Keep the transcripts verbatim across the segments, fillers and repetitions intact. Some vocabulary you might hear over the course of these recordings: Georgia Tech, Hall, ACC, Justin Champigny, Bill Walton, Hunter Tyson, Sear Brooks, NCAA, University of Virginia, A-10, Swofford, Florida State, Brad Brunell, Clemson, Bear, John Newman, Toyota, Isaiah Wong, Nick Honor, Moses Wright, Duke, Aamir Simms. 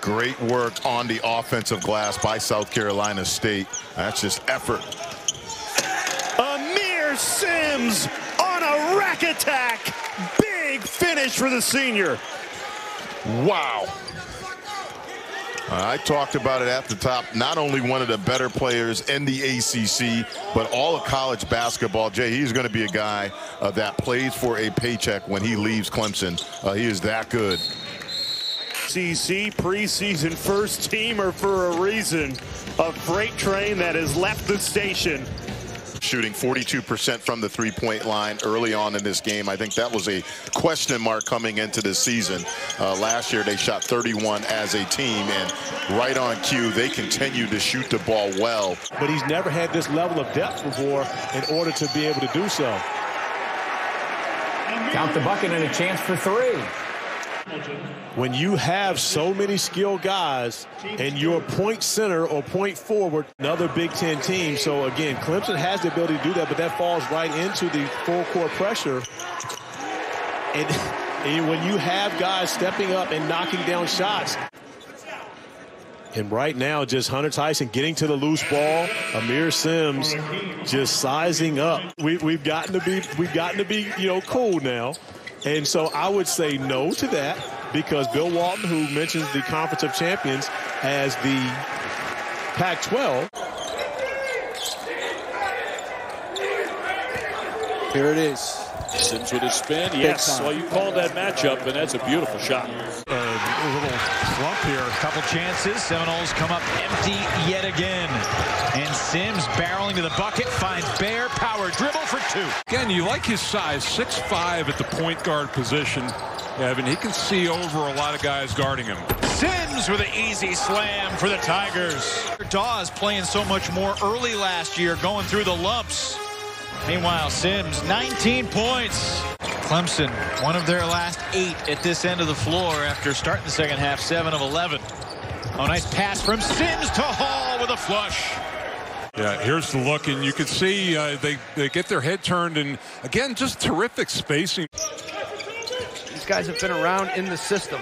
Great work on the offensive glass by South Carolina State. That's just effort. Aamir Simms on a rack attack. Big finish for the senior. Wow. I talked about it at the top. Not only one of the better players in the A C C, but all of college basketball. Jay, he's going to be a guy uh, that plays for a paycheck when he leaves Clemson. Uh, he is that good. A C C preseason first teamer for a reason. A freight train that has left the station. Shooting forty-two percent from the three-point line early on in this game. I think that was a question mark coming into this season. Uh, last year they shot thirty-one as a team, and right on cue they continue to shoot the ball well. But he's never had this level of depth before in order to be able to do so. Count the bucket and a chance for three. When you have so many skilled guys and you're point center or point forward, another Big Ten team. So again, Clemson has the ability to do that, but that falls right into the full court pressure. And, and when you have guys stepping up and knocking down shots. And right now, just Hunter Tyson getting to the loose ball. Aamir Simms just sizing up. We, we've gotten to be, we've gotten to be, you know, cool now. And so I would say no to that, because Bill Walton, who mentions the Conference of Champions as the Pac twelve. Here it is. Simms with a spin. Yes, well, you called that matchup, and that's a beautiful shot. Uh, a little slump here, a couple chances. Seminoles come up empty yet again. And Simms barreling to the bucket, finds Bear, power dribble for two. Again, you like his size, six five at the point guard position. Evan, he can see over a lot of guys guarding him. Simms with an easy slam for the Tigers. Dawes playing so much more early last year, going through the lumps. Meanwhile, Simms, nineteen points. Clemson, one of their last eight at this end of the floor after starting the second half, seven of eleven. Oh, nice pass from Simms to Hall with a flush. Yeah, here's the look, and you can see uh, they, they get their head turned, and again, just terrific spacing. Guys have been around in the system.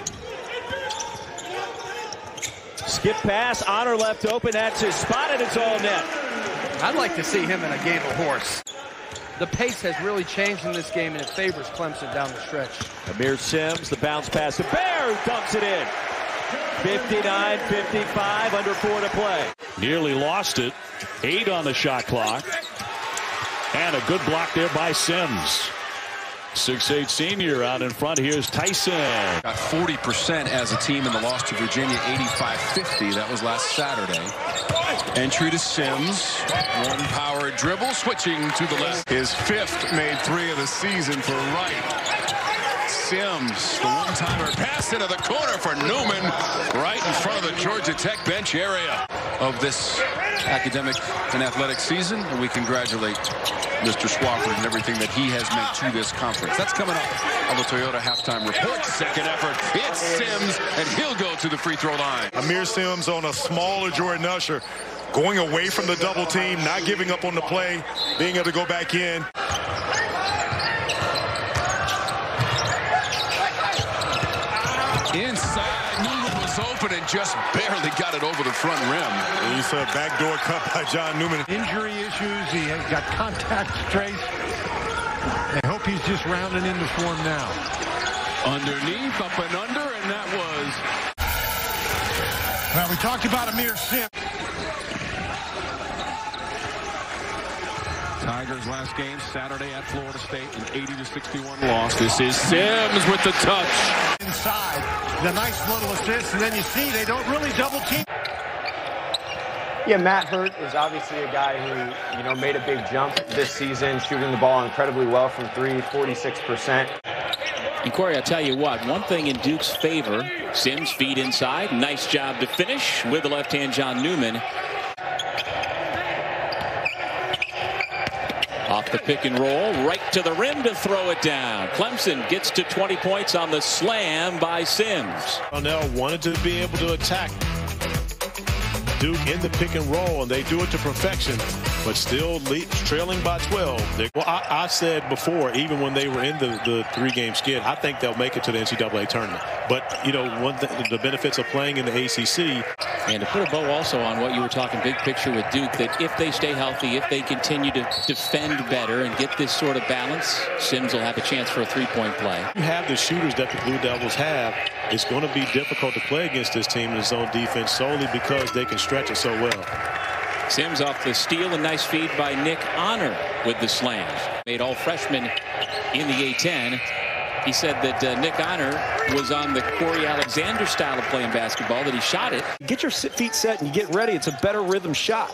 Skip pass, Honor left open, that's his spot, and it's all net. I'd like to see him in a game of horse. The pace has really changed in this game, and it favors Clemson down the stretch. Aamir Simms, the bounce pass to Bear, who dumps it in. fifty-nine fifty-five, under four to play. Nearly lost it, eight on the shot clock. And a good block there by Simms. six eight senior out in front. Here's Tyson. Got forty percent as a team in the loss to Virginia, eighty-five fifty. That was last Saturday. Entry to Simms. One power dribble, switching to the left. His fifth made three of the season for Wright. Simms, the one-timer, pass into the corner for Newman. Right in front of the Georgia Tech bench area of this academic and athletic season, and we congratulate Mister Swofford and everything that he has meant to this conference. That's coming up on the Toyota halftime report. Second effort, it's Simms, and he'll go to the free throw line. Aamir Simms on a smaller Jordan Usher, going away from the double team, not giving up on the play, being able to go back in. Inside, Newman was open and just barely got it over the front rim. You saw a backdoor cut by John Newman. Injury issues, he has got contact trace. I hope he's just rounding into form now. Underneath, up and under, and that was... Well, we talked about Aamir Simms. Tigers last game Saturday at Florida State, an eighty to sixty-one loss. This is Simms with the touch. Inside, the nice little assist, and then you see they don't really double team. Yeah, Matt Hurt is obviously a guy who, you know, made a big jump this season, shooting the ball incredibly well from three, forty-six percent. And Corey, I'll tell you what, one thing in Duke's favor, Simms feed inside, nice job to finish with the left-hand John Newman. Off the pick and roll, right to the rim to throw it down. Clemson gets to twenty points on the slam by Simms. Brunell wanted to be able to attack Duke in the pick and roll, and they do it to perfection. but still lead, trailing by twelve. Well, I, I said before, even when they were in the, the three-game skid, I think they'll make it to the N C double A tournament. But, you know, one th the benefits of playing in the A C C. And to put a bow also on what you were talking big picture with Duke, that if they stay healthy, if they continue to defend better and get this sort of balance, Simms will have a chance for a three-point play. You have the shooters that the Blue Devils have. It's going to be difficult to play against this team in zone defense solely because they can stretch it so well. Simms off the steal, and nice feed by Nick Honor with the slam. Made all freshmen in the A ten. He said that uh, Nick Honor was on the Corey Alexander style of playing basketball, that he shot it. Get your feet set and you get ready. It's a better rhythm shot.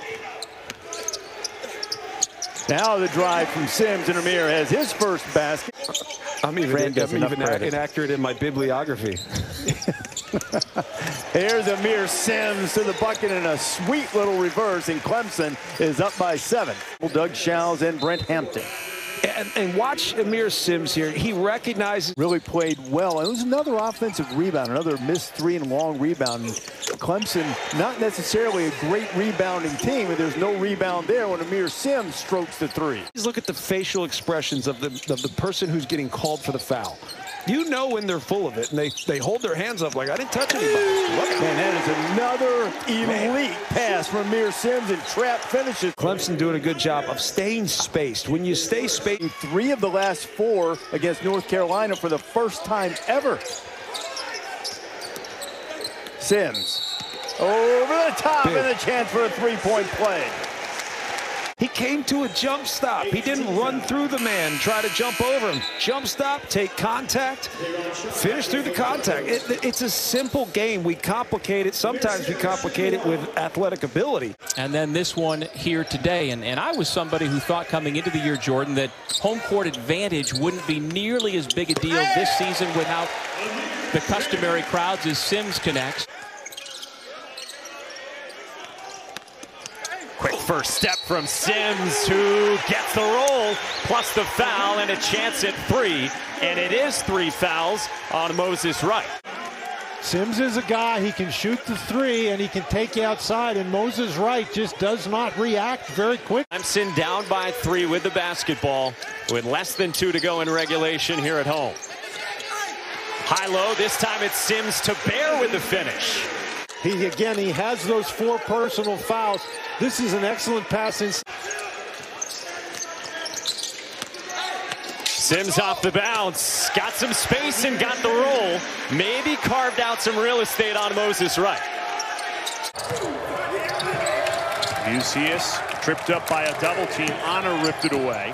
Now the drive from Simms, and Aamir has his first basket. I'm even, I'm even inaccurate in my bibliography. Here's Aamir Simms to the bucket in a sweet little reverse, and Clemson is up by seven. Doug Shouse and Brent Hampton. And, and watch Aamir Simms here. He recognizes, really played well. And it was another offensive rebound, another missed three and long rebound. Clemson, not necessarily a great rebounding team, and there's no rebound there when Aamir Simms strokes the three. Just look at the facial expressions of the, of the person who's getting called for the foul. You know when they're full of it, and they, they hold their hands up like, I didn't touch anybody. And that is another elite Man. pass from Aamir Simms, and Trapp finishes. Clemson doing a good job of staying spaced. When you stay spaced, three of the last four against North Carolina for the first time ever. Simms over the top, Big. and a chance for a three-point play. He came to a jump stop. He didn't run through the man, try to jump over him. Jump stop, take contact, finish through the contact. It, it's a simple game. We complicate it. Sometimes we complicate it with athletic ability. And then this one here today. And, and I was somebody who thought coming into the year, Jordan, that home court advantage wouldn't be nearly as big a deal this season without the customary crowds as Simms connects. Quick first step from Simms, who gets the roll, plus the foul, and a chance at three. And it is three fouls on Moses Wright. Simms is a guy, he can shoot the three, and he can take you outside, and Moses Wright just does not react very quick. Clemson down by three with the basketball, with less than two to go in regulation here at home. High-low, this time it's Simms to Bear with the finish. He, again, he has those four personal fouls. This is an excellent pass. In Simms off the bounce, got some space and got the roll. Maybe carved out some real estate on Moses Wright. Musius tripped up by a double team. Honor ripped it away.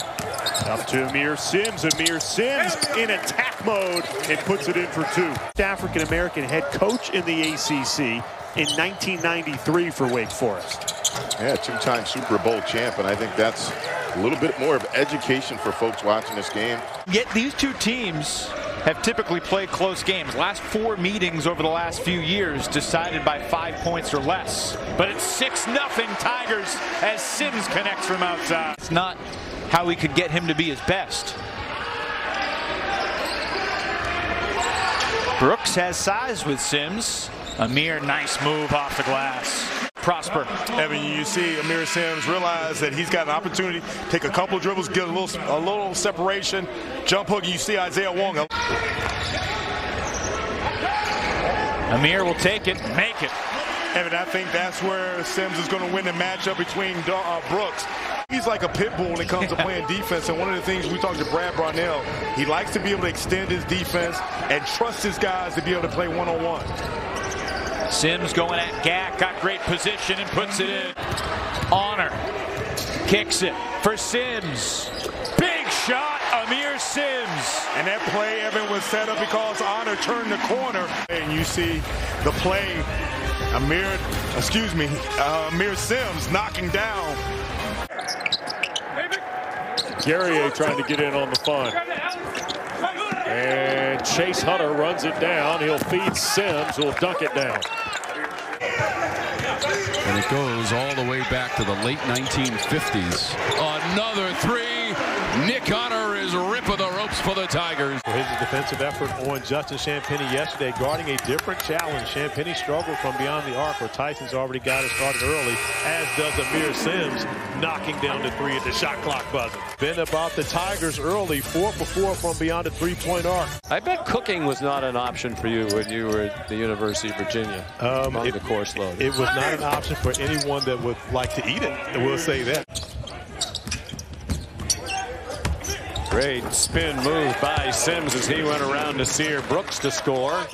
Up to Aamir Simms. Aamir Simms in attack mode and puts it in for two. African-American head coach in the A C C in nineteen ninety-three for Wake Forest. Yeah, two-time Super Bowl champ, and I think that's a little bit more of education for folks watching this game. Yet these two teams have typically played close games. Last four meetings over the last few years decided by five points or less. But it's six nothing Tigers as Simms connects from outside. It's not how we could get him to be his best. Brooks has size with Simms. Aamir, nice move off the glass. Prosper. Evan, you see Aamir Simms realize that he's got an opportunity. Take a couple dribbles, get a little, a little separation, jump hook. You see Isaiah Wong. Aamir will take it, make it. Evan, I think that's where Simms is going to win the matchup between uh, Brooks. He's like a pit bull when it comes to playing defense, and one of the things we talked to Brad Brunell, he likes to be able to extend his defense and trust his guys to be able to play one-on-one. Simms going at Gack, got great position and puts it in. Honor kicks it for Simms. Big shot, Aamir Simms. And that play, Evan, was set up because Honor turned the corner. And you see the play, Aamir, excuse me, uh, Aamir Simms knocking down. Guerrier trying to get in on the fun. And Chase Hunter runs it down. He'll feed Simms, who'll dunk it down. And it goes all the way back to the late nineteen fifties. Another three. Nick Honor is ripping the ropes. Simms for the Tigers. His defensive effort on Justin Champigny yesterday, guarding a different challenge. Champigny struggled from beyond the arc, where Tyson's already got it started early, as does Aamir Simms, knocking down the three at the shot clock buzzer. Been about the Tigers early, four for four from beyond the three-point arc. I bet cooking was not an option for you when you were at the University of Virginia um, on the course load. It was not an option for anyone that would like to eat it. We'll say that. Great spin move by Simms as he went around to Sear Brooks to score.